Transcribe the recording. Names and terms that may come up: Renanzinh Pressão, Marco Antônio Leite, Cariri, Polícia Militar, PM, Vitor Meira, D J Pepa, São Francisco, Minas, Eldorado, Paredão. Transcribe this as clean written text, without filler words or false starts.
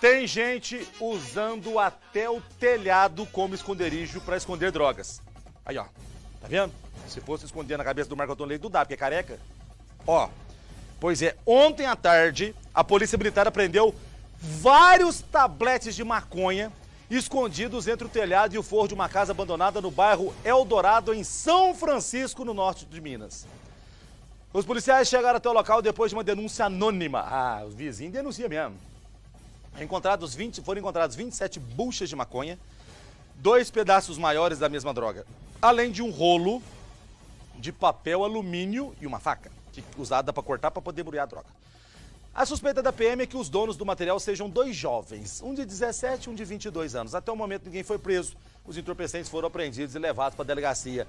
Tem gente usando até o telhado como esconderijo para esconder drogas. Aí, ó. Tá vendo? Se fosse esconder na cabeça do Marco Antônio Leite, não dá, porque é careca. Ó. Pois é, ontem à tarde, a Polícia Militar apreendeu vários tabletes de maconha escondidos entre o telhado e o forro de uma casa abandonada no bairro Eldorado, em São Francisco, no norte de Minas. Os policiais chegaram até o local depois de uma denúncia anônima. Ah, o vizinho denuncia mesmo. Foram encontrados 27 buchas de maconha, 2 pedaços maiores da mesma droga, além de um rolo de papel alumínio e uma faca, usada para cortar para poder debulhar a droga. A suspeita da PM é que os donos do material sejam 2 jovens, um de 17 e um de 22 anos. Até o momento ninguém foi preso, os entorpecentes foram apreendidos e levados para a delegacia.